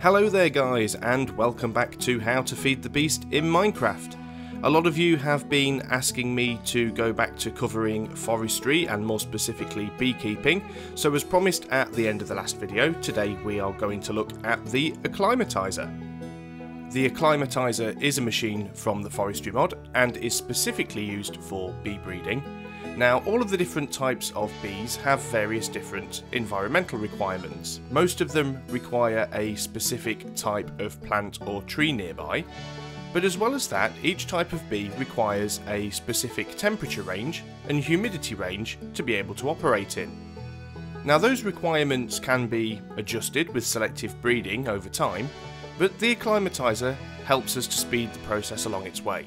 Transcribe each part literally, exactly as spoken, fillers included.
Hello there guys, and welcome back to How to Feed the Beast in Minecraft. A lot of you have been asking me to go back to covering forestry and more specifically beekeeping, so as promised at the end of the last video, today we are going to look at the Acclimatiser. The Acclimatiser is a machine from the Forestry mod and is specifically used for bee breeding. Now, all of the different types of bees have various different environmental requirements. Most of them require a specific type of plant or tree nearby, but as well as that, each type of bee requires a specific temperature range and humidity range to be able to operate in. Now, those requirements can be adjusted with selective breeding over time, but the Acclimatiser helps us to speed the process along its way.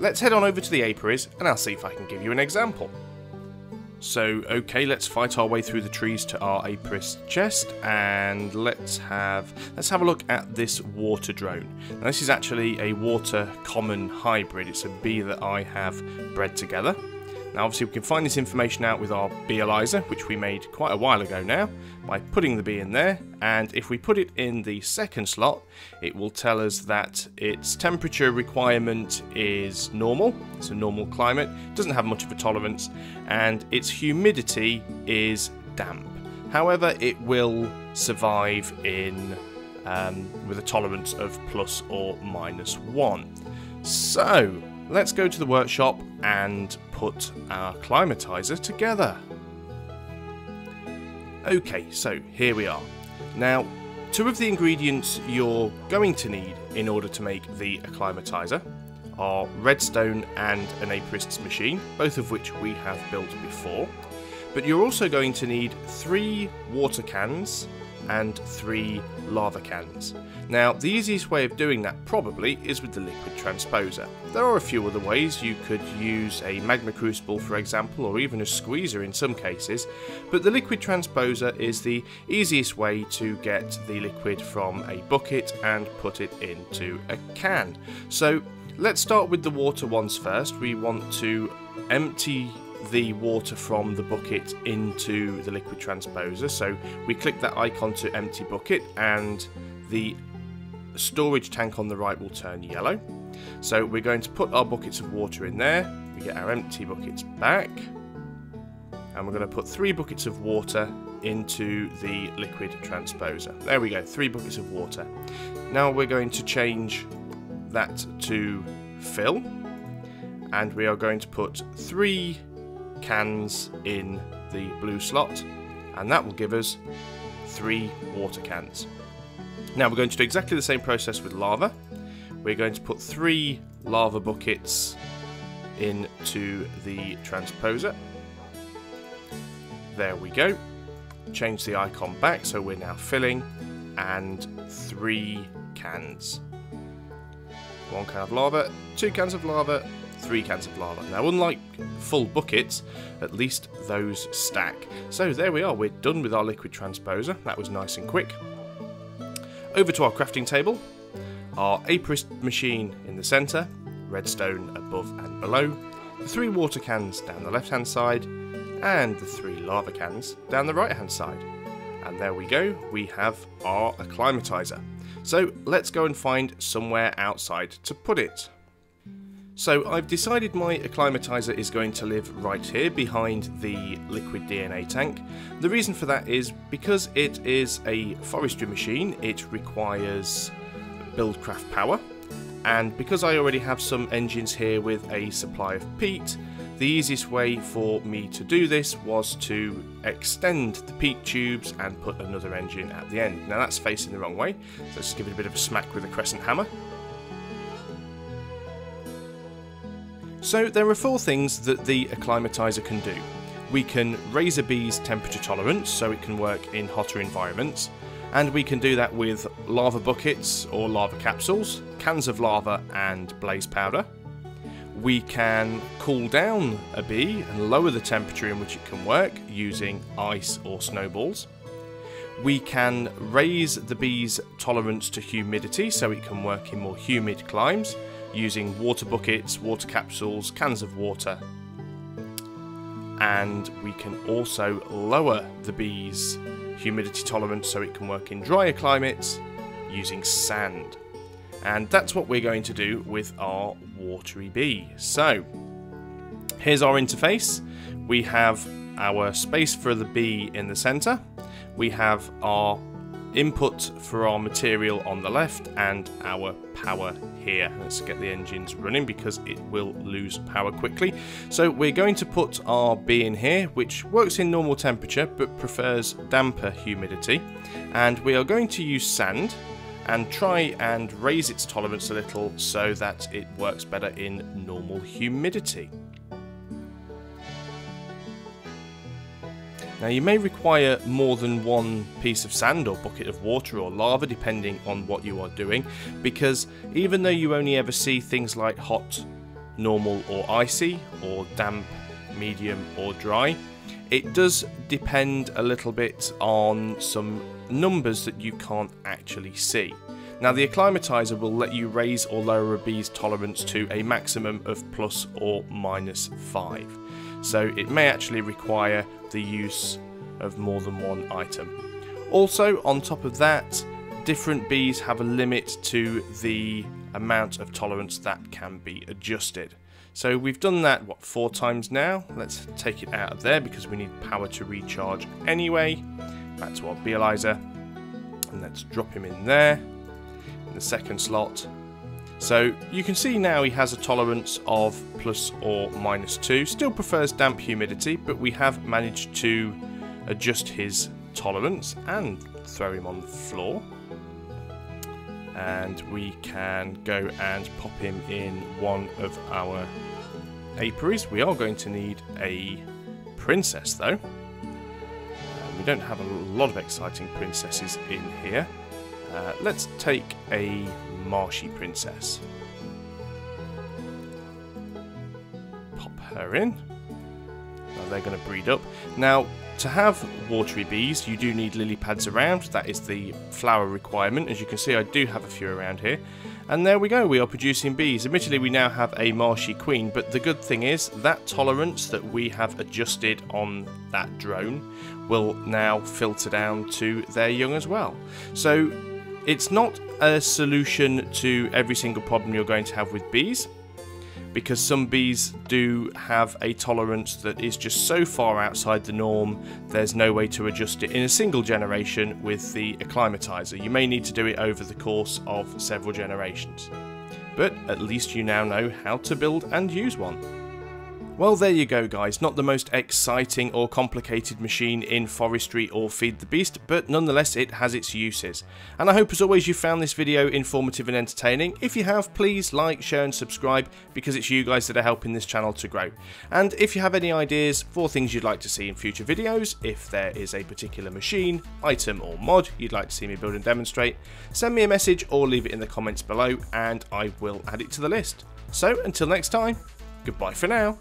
Let's head on over to the apiaries and I'll see if I can give you an example. So, okay, let's fight our way through the trees to our apiarist's chest, and let's have let's have a look at this water drone. Now, this is actually a water common hybrid. It's a bee that I have bred together. Now, obviously, we can find this information out with our bee-alyzer, which we made quite a while ago now, by putting the bee in there. And if we put it in the second slot, it will tell us that its temperature requirement is normal. It's a normal climate, doesn't have much of a tolerance, and its humidity is damp. However, it will survive in um, with a tolerance of plus or minus one. So, let's go to the workshop and put our Acclimatiser together. Okay, so here we are. Now, two of the ingredients you're going to need in order to make the Acclimatiser are redstone and an apiarist's machine, both of which we have built before. But you're also going to need three water cans and three lava cans. Now, the easiest way of doing that probably is with the liquid transposer. There are a few other ways. You could use a magma crucible, for example, or even a squeezer in some cases, but the liquid transposer is the easiest way to get the liquid from a bucket and put it into a can. So let's start with the water ones first. We want to empty the water from the bucket into the liquid transposer, so we click that icon to empty bucket and the storage tank on the right will turn yellow. So we're going to put our buckets of water in there, we get our empty buckets back, and we're going to put three buckets of water into the liquid transposer. There we go, three buckets of water. Now we're going to change that to fill, and we are going to put three cans in the blue slot, and that will give us three water cans. Now we're going to do exactly the same process with lava. We're going to put three lava buckets into the transposer. There we go. Change the icon back, so we're now filling, and three cans. One can of lava, two cans of lava, three cans of lava. Now, unlike full buckets, at least those stack. So there we are, we're done with our liquid transposer. That was nice and quick. Over to our crafting table, our apiarist machine in the centre, redstone above and below, the three water cans down the left hand side, and the three lava cans down the right hand side. And there we go, we have our Acclimatiser. So let's go and find somewhere outside to put it. So I've decided my Acclimatiser is going to live right here behind the liquid D N A tank. The reason for that is because it is a forestry machine, it requires Buildcraft power, and because I already have some engines here with a supply of peat, the easiest way for me to do this was to extend the peat tubes and put another engine at the end. Now that's facing the wrong way, so let's give it a bit of a smack with a crescent hammer. So there are four things that the Acclimatiser can do. We can raise a bee's temperature tolerance so it can work in hotter environments, and we can do that with lava buckets or lava capsules, cans of lava and blaze powder. We can cool down a bee and lower the temperature in which it can work using ice or snowballs. We can raise the bee's tolerance to humidity so it can work in more humid climes, using water buckets, water capsules, cans of water. And we can also lower the bee's humidity tolerance so it can work in drier climates, using sand. And that's what we're going to do with our watery bee. So here's our interface. We have our space for the bee in the center. We have our input for our material on the left and our power here. Let's get the engines running because it will lose power quickly. So we're going to put our bee in here, which works in normal temperature but prefers damper humidity. And we are going to use sand and try and raise its tolerance a little so that it works better in normal humidity. Now you may require more than one piece of sand or bucket of water or lava depending on what you are doing, because even though you only ever see things like hot, normal or icy, or damp, medium or dry, it does depend a little bit on some numbers that you can't actually see. Now the Acclimatiser will let you raise or lower a bee's tolerance to a maximum of plus or minus five. So it may actually require the use of more than one item. Also, on top of that, different bees have a limit to the amount of tolerance that can be adjusted. So we've done that, what, four times now? Let's take it out of there because we need power to recharge anyway. Back to our bee-alyzer, and let's drop him in there in the second slot. So you can see now he has a tolerance of plus or minus two, still prefers damp humidity, but we have managed to adjust his tolerance and throw him on the floor. And we can go and pop him in one of our apiaries. We are going to need a princess though. Um, we don't have a lot of exciting princesses in here. Uh, let's take a marshy princess. Pop her in. Now they're going to breed up. Now, to have watery bees, you do need lily pads around. That is the flower requirement. As you can see, I do have a few around here. And there we go. We are producing bees. Admittedly, we now have a marshy queen, but the good thing is that tolerance that we have adjusted on that drone will now filter down to their young as well. So it's not a solution to every single problem you're going to have with bees, because some bees do have a tolerance that is just so far outside the norm there's no way to adjust it in a single generation with the Acclimatiser. You may need to do it over the course of several generations, but at least you now know how to build and use one. Well, there you go guys, not the most exciting or complicated machine in Forestry or Feed the Beast, but nonetheless it has its uses. And I hope as always you found this video informative and entertaining. If you have, please like, share and subscribe, because it's you guys that are helping this channel to grow. And if you have any ideas for things you'd like to see in future videos, if there is a particular machine, item or mod you'd like to see me build and demonstrate, send me a message or leave it in the comments below and I will add it to the list. So until next time, goodbye for now.